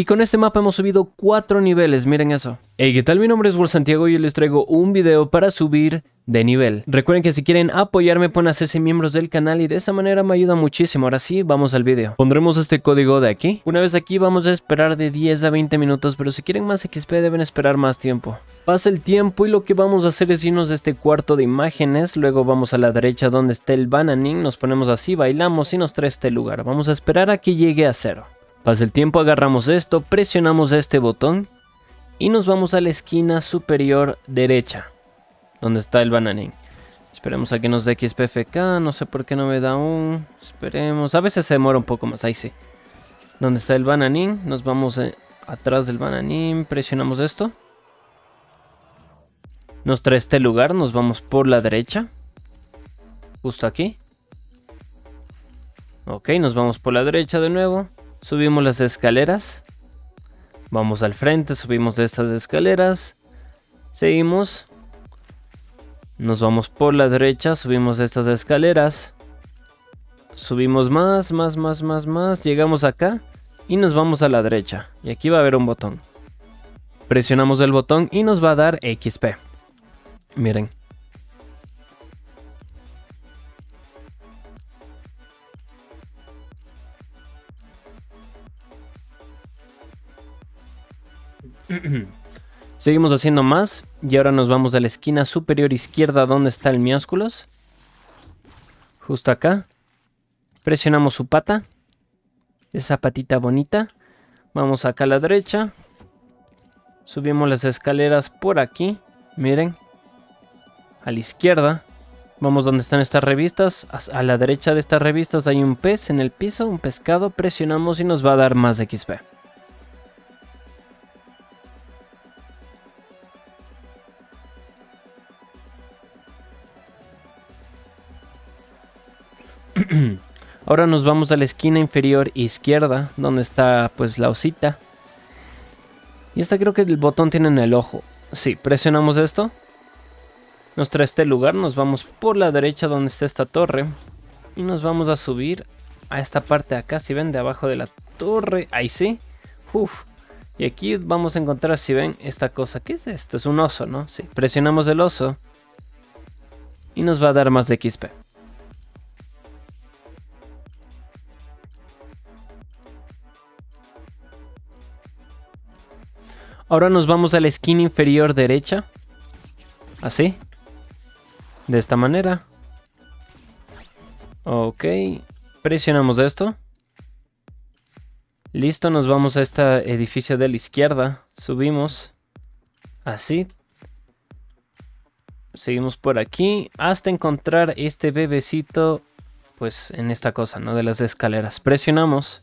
Y con este mapa hemos subido 4 niveles, miren eso. Hey, ¿qué tal? Mi nombre es WildSantiago y hoy les traigo un video para subir de nivel. Recuerden que si quieren apoyarme pueden hacerse miembros del canal y de esa manera me ayuda muchísimo. Ahora sí, vamos al video. Pondremos este código de aquí. Una vez aquí vamos a esperar de 10 a 20 minutos, pero si quieren más XP deben esperar más tiempo. Pasa el tiempo y lo que vamos a hacer es irnos a este cuarto de imágenes. Luego vamos a la derecha donde está el bananín, nos ponemos así, bailamos y nos trae este lugar. Vamos a esperar a que llegue a 0. Pasa el tiempo, agarramos esto, presionamos este botón y nos vamos a la esquina superior derecha, donde está el bananín. Esperemos a que nos dé XPFK, no sé por qué no me da un... Esperemos, a veces se demora un poco más, ahí sí. Donde está el bananín, nos vamos atrás del bananín, presionamos esto. Nos trae este lugar, nos vamos por la derecha. Justo aquí. Ok, nos vamos por la derecha de nuevo. Subimos las escaleras. Vamos al frente, subimos de estas escaleras, seguimos, nos vamos por la derecha, subimos de estas escaleras, subimos más, llegamos acá y nos vamos a la derecha. Y aquí va a haber un botón. Presionamos el botón y nos va a dar XP. Miren. Seguimos haciendo más y ahora nos vamos a la esquina superior izquierda donde está el miásculos. Justo acá. Presionamos su pata. Esa patita bonita. Vamos acá a la derecha. Subimos las escaleras por aquí. Miren. A la izquierda. Vamos donde están estas revistas. A la derecha de estas revistas hay un pez en el piso. Un pescado. Presionamos y nos va a dar más XP. Ahora nos vamos a la esquina inferior izquierda, donde está pues la osita. Y esta creo que el botón tiene en el ojo. Sí, presionamos esto. Nos trae este lugar, nos vamos por la derecha donde está esta torre. Y nos vamos a subir a esta parte de acá, si ven, de abajo de la torre. Ahí sí. Uf. Y aquí vamos a encontrar, si ven, esta cosa. ¿Qué es esto? Es un oso, ¿no? Sí, presionamos el oso. Y nos va a dar más de XP. Ahora nos vamos a la esquina inferior derecha. Así. De esta manera. Ok. Presionamos esto. Listo, nos vamos a este edificio de la izquierda. Subimos. Así. Seguimos por aquí. Hasta encontrar este bebecito. Pues en esta cosa, ¿no? De las escaleras. Presionamos.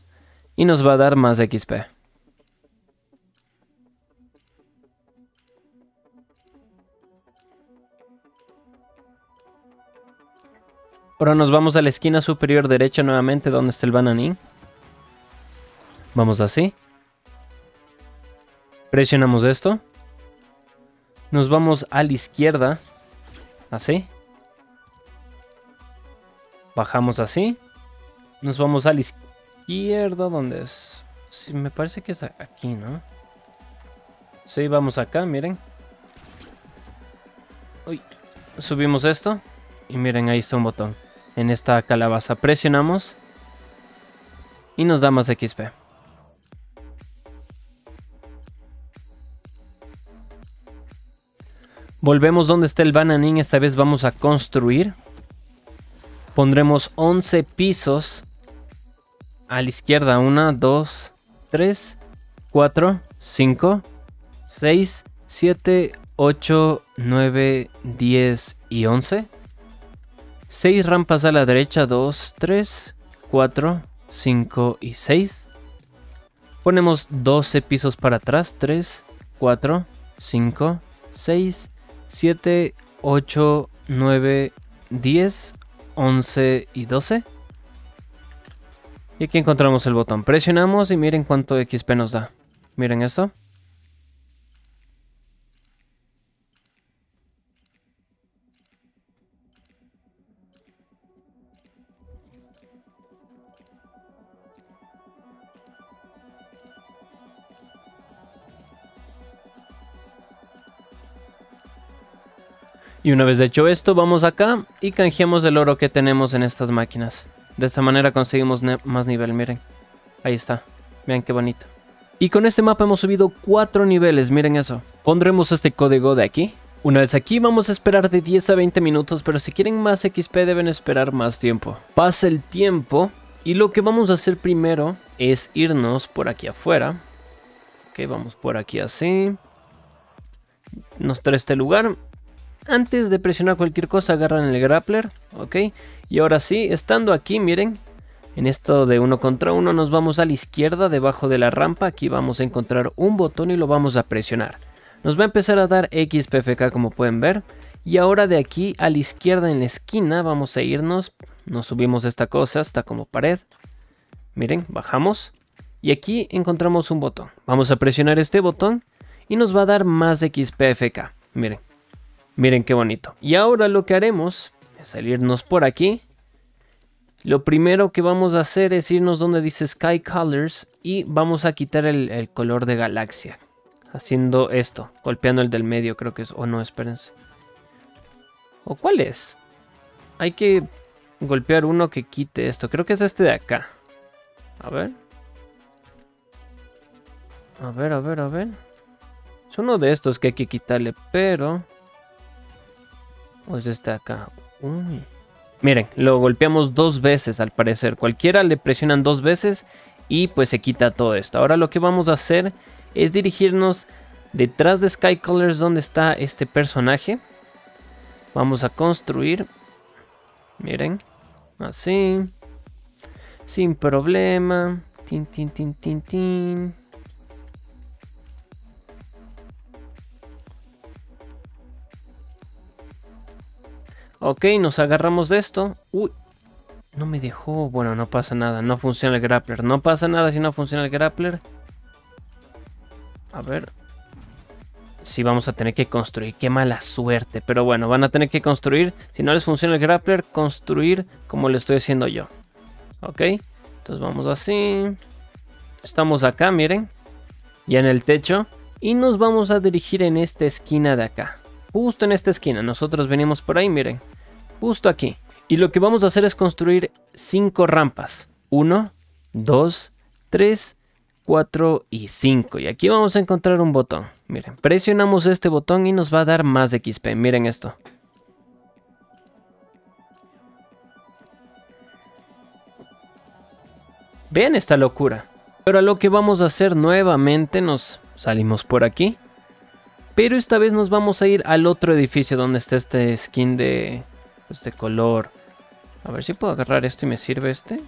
Y nos va a dar más XP. Ahora nos vamos a la esquina superior derecha nuevamente donde está el bananín. Vamos así. Presionamos esto. Nos vamos a la izquierda. Así. Bajamos así. Nos vamos a la izquierda donde es... Sí, me parece que es aquí, ¿no? Sí, vamos acá, miren. Uy. Subimos esto. Y miren, ahí está un botón. En esta calabaza presionamos y nos da más XP. Volvemos donde está el bananín. Esta vez vamos a construir. Pondremos 11 pisos. A la izquierda 1, 2, 3, 4, 5, 6, 7, 8, 9, 10 y 11. 6 rampas a la derecha, 2, 3, 4, 5 y 6. Ponemos 12 pisos para atrás, 3, 4, 5, 6, 7, 8, 9, 10, 11 y 12. Y aquí encontramos el botón, presionamos y miren cuánto XP nos da. Miren esto. Y una vez hecho esto, vamos acá y canjeamos el oro que tenemos en estas máquinas. De esta manera conseguimos más nivel, miren. Ahí está, vean qué bonito. Y con este mapa hemos subido 4 niveles, miren eso. Pondremos este código de aquí. Una vez aquí vamos a esperar de 10 a 20 minutos, pero si quieren más XP deben esperar más tiempo. Pasa el tiempo y lo que vamos a hacer primero es irnos por aquí afuera. Ok, vamos por aquí así. Nos trae este lugar. Antes de presionar cualquier cosa agarran el grappler, ok. Y ahora sí, estando aquí, miren, en esto de 1 contra 1 nos vamos a la izquierda debajo de la rampa. Aquí vamos a encontrar un botón y lo vamos a presionar. Nos va a empezar a dar XPFK como pueden ver. Y ahora de aquí a la izquierda en la esquina vamos a irnos. Nos subimos esta cosa hasta como pared. Miren, bajamos. Y aquí encontramos un botón. Vamos a presionar este botón y nos va a dar más XPFK. Miren. Miren qué bonito. Y ahora lo que haremos es salirnos por aquí. Lo primero que vamos a hacer es irnos donde dice Sky Colors y vamos a quitar el color de galaxia. Haciendo esto, golpeando el del medio creo que es. O no, espérense. ¿O cuál es? Hay que golpear uno que quite esto. Creo que es este de acá. A ver. A ver, a ver, a ver. Es uno de estos que hay que quitarle, pero... pues este acá. Uy. Miren, lo golpeamos 2 veces al parecer. Cualquiera le presionan 2 veces y pues se quita todo esto. Ahora lo que vamos a hacer es dirigirnos detrás de Sky Colors donde está este personaje. Vamos a construir. Miren, así. Sin problema. Tin, tin, tin, tin, tin. Ok, nos agarramos de esto. Uy, no me dejó. Bueno, no pasa nada, no funciona el grappler. No pasa nada si no funciona el grappler. A ver. Sí, vamos a tener que construir. Qué mala suerte. Pero bueno, van a tener que construir. Si no les funciona el grappler, construir como lo estoy haciendo yo. Ok, entonces vamos así. Estamos acá, miren. Ya en el techo. Y nos vamos a dirigir en esta esquina de acá. Justo en esta esquina, nosotros venimos por ahí, miren, justo aquí. Y lo que vamos a hacer es construir 5 rampas. 1, 2, 3, 4 y 5. Y aquí vamos a encontrar un botón. Miren, presionamos este botón y nos va a dar más XP. Miren esto. Vean esta locura. Pero lo que vamos a hacer nuevamente, nos salimos por aquí. Pero esta vez nos vamos a ir al otro edificio donde está este skin de, pues de color. A ver si puedo agarrar esto y me sirve este.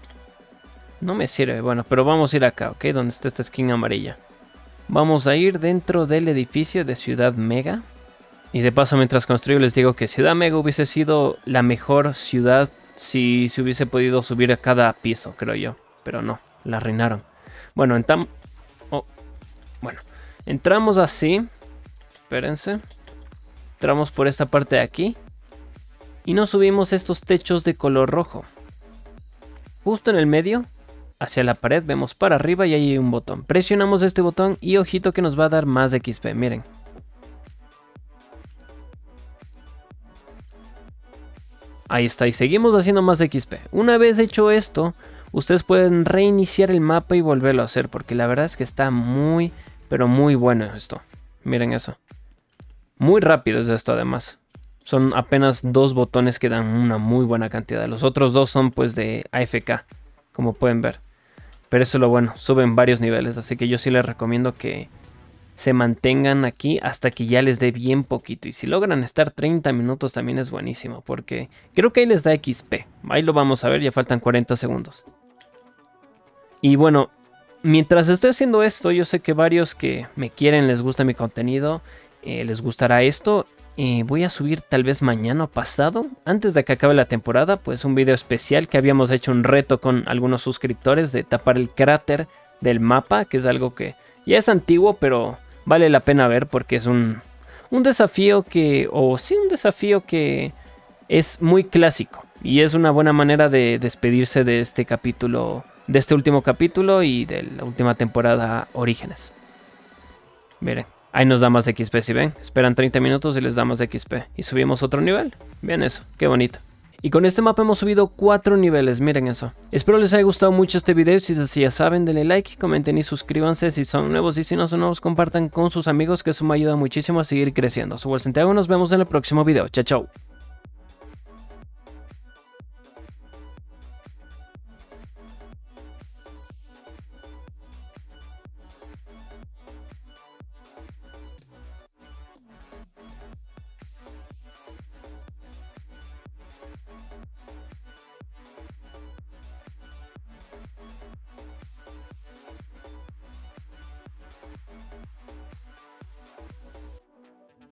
No me sirve, bueno, pero vamos a ir acá, ¿ok? Donde está esta skin amarilla. Vamos a ir dentro del edificio de Ciudad Mega. Y de paso mientras construyo les digo que Ciudad Mega hubiese sido la mejor ciudad si se hubiese podido subir a cada piso, creo yo. Pero no, la arruinaron. Bueno, entramos así. Espérense, entramos por esta parte de aquí y nos subimos estos techos de color rojo. Justo en el medio, hacia la pared, vemos para arriba y ahí hay un botón. Presionamos este botón y ojito que nos va a dar más XP, miren. Ahí está, y seguimos haciendo más XP. Una vez hecho esto, ustedes pueden reiniciar el mapa y volverlo a hacer porque la verdad es que está muy, pero muy bueno esto. Miren eso. Muy rápido es esto además. Son apenas 2 botones que dan una muy buena cantidad. Los otros 2 son pues de AFK, como pueden ver. Pero eso es lo bueno, suben varios niveles. Así que yo sí les recomiendo que se mantengan aquí hasta que ya les dé bien poquito. Y si logran estar 30 minutos también es buenísimo. Porque creo que ahí les da XP. Ahí lo vamos a ver, ya faltan 40 segundos. Y bueno, mientras estoy haciendo esto, yo sé que varios que me quieren, les gusta mi contenido, les gustará esto. Voy a subir tal vez mañana o pasado, antes de que acabe la temporada, pues un video especial que habíamos hecho un reto con algunos suscriptores de tapar el cráter del mapa, que es algo que ya es antiguo, pero vale la pena ver porque es un desafío que, un desafío que es muy clásico y es una buena manera de despedirse de este capítulo. De este último capítulo y de la última temporada Orígenes. Miren, Ahí nos da más XP, si ven. Esperan 30 minutos y les da más XP. Y subimos otro nivel. Vean eso, qué bonito. Y con este mapa hemos subido 4 niveles, miren eso. Espero les haya gustado mucho este video, si es así ya saben, denle like, comenten y suscríbanse si son nuevos, y si no son nuevos compartan con sus amigos, que eso me ayuda muchísimo a seguir creciendo. Soy WildSantiago, nos vemos en el próximo video, chao chao.